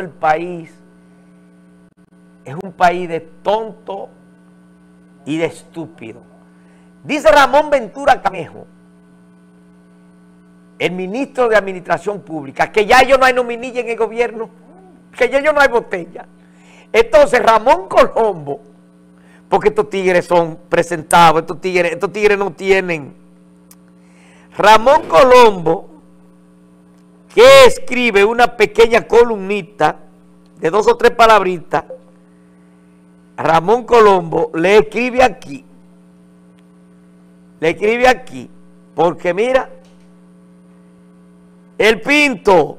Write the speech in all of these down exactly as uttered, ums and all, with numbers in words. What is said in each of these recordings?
eso el país es un país de tonto y de estúpido. Dice Ramón Ventura Camejo, el ministro de Administración Pública, que ya yo no hay nominilla en el gobierno, que ya yo no hay botella. Entonces Ramón Colombo, porque estos tigres son presentados, estos tigres, estos tigres no tienen. Ramón Colombo, que escribe una pequeña columnita de dos o tres palabritas, Ramón Colombo le escribe aquí, le escribe aquí, porque mira, el Pinto,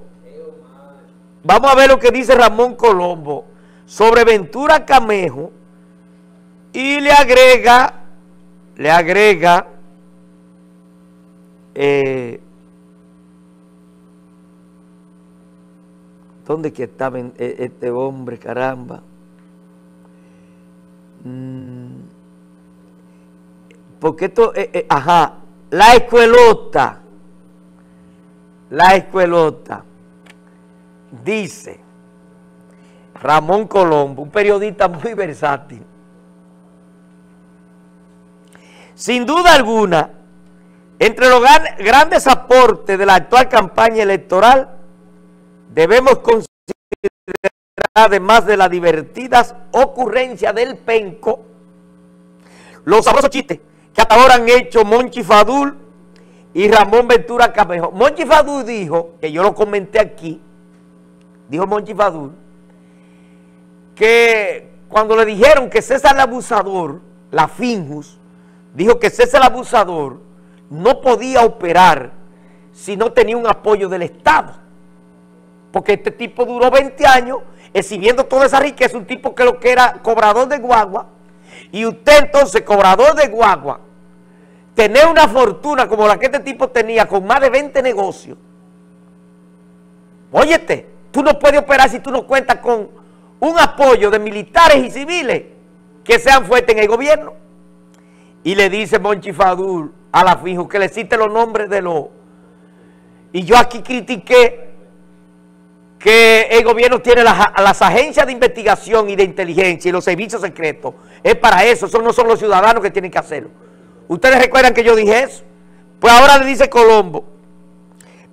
vamos a ver lo que dice Ramón Colombo sobre Ventura Camejo y le agrega, le agrega, eh, ¿dónde que está este hombre, caramba? Porque esto, eh, eh, ajá, la escuelota, la escuelota, dice Ramón Colombo, un periodista muy versátil. Sin duda alguna, entre los grandes aportes de la actual campaña electoral, debemos considerar, además de las divertidas ocurrencias del penco, los sabrosos chistes que hasta ahora han hecho Monchy Fadul y Ramón Ventura Camejo. Monchy Fadul dijo, que yo lo comenté aquí, dijo Monchy Fadul, que cuando le dijeron que César el abusador, la Finjus, dijo que César el abusador no podía operar si no tenía un apoyo del Estado. Porque este tipo duró veinte años exhibiendo toda esa riqueza, un tipo que lo que era cobrador de guagua, y usted entonces, cobrador de guagua, tener una fortuna como la que este tipo tenía, con más de veinte negocios. Óyete, tú no puedes operar si tú no cuentas con un apoyo de militares y civiles que sean fuertes en el gobierno. Y le dice Monchy Fadul a la Finjus que le cite los nombres de los... Y yo aquí critiqué que el gobierno tiene las, las agencias de investigación y de inteligencia y los servicios secretos. Es para eso, eso no son los ciudadanos que tienen que hacerlo. ¿Ustedes recuerdan que yo dije eso? Pues ahora le dice Colombo,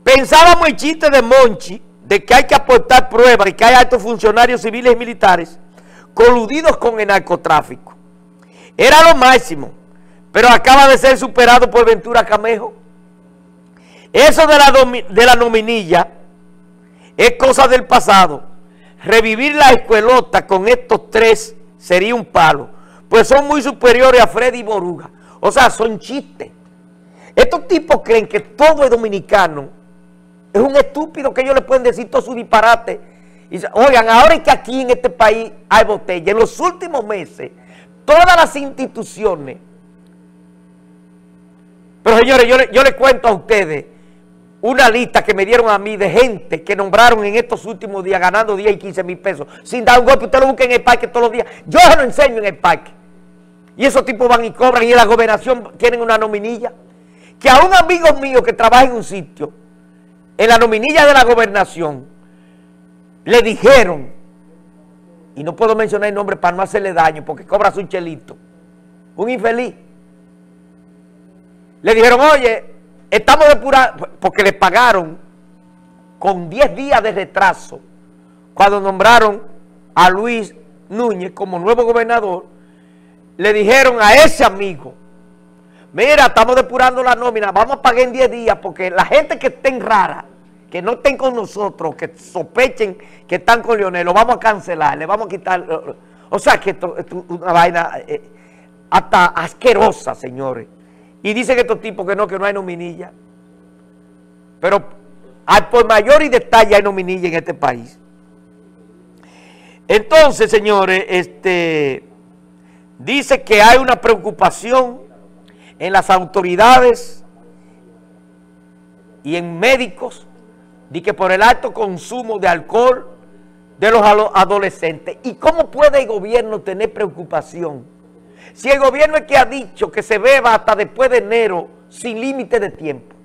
pensábamos el chiste de Monchy, de que hay que aportar pruebas y que hay altos funcionarios civiles y militares coludidos con el narcotráfico. Era lo máximo, pero acaba de ser superado por Ventura Camejo. Eso de la, de la nominilla es cosa del pasado. Revivir la escuelota con estos tres sería un palo, pues son muy superiores a Freddy Boruga. O sea, son chistes. Estos tipos creen que todo es dominicano. Es un estúpido que ellos le pueden decir todo su disparate. Y, oigan, ahora es que aquí en este país hay botella. En los últimos meses, todas las instituciones... Pero señores, yo les yo le cuento a ustedes una lista que me dieron a mí de gente que nombraron en estos últimos días ganando diez y quince mil pesos. Sin dar un golpe, usted lo busca en el parque todos los días. Yo se lo enseño en el parque. Y esos tipos van y cobran y en la gobernación tienen una nominilla. Que a un amigo mío que trabaja en un sitio, en la nominilla de la gobernación, le dijeron, y no puedo mencionar el nombre para no hacerle daño porque cobra su chelito, un infeliz. Le dijeron, oye, estamos depurando, porque le pagaron con diez días de retraso cuando nombraron a Luis Núñez como nuevo gobernador. Le dijeron a ese amigo, mira, estamos depurando la nómina, vamos a pagar en diez días porque la gente que estén rara, que no estén con nosotros, que sospechen que están con Leonel, lo vamos a cancelar, le vamos a quitar. O sea que esto es una vaina eh, hasta asquerosa, señores. Y dicen estos tipos que no, que no hay nominilla. Pero al por mayor y detalle hay nominilla en este país. Entonces, señores, este dice que hay una preocupación en las autoridades y en médicos de que por el alto consumo de alcohol de los adolescentes. ¿Y cómo puede el gobierno tener preocupación? Si el gobierno es que ha dicho que se beba hasta después de enero sin límite de tiempo.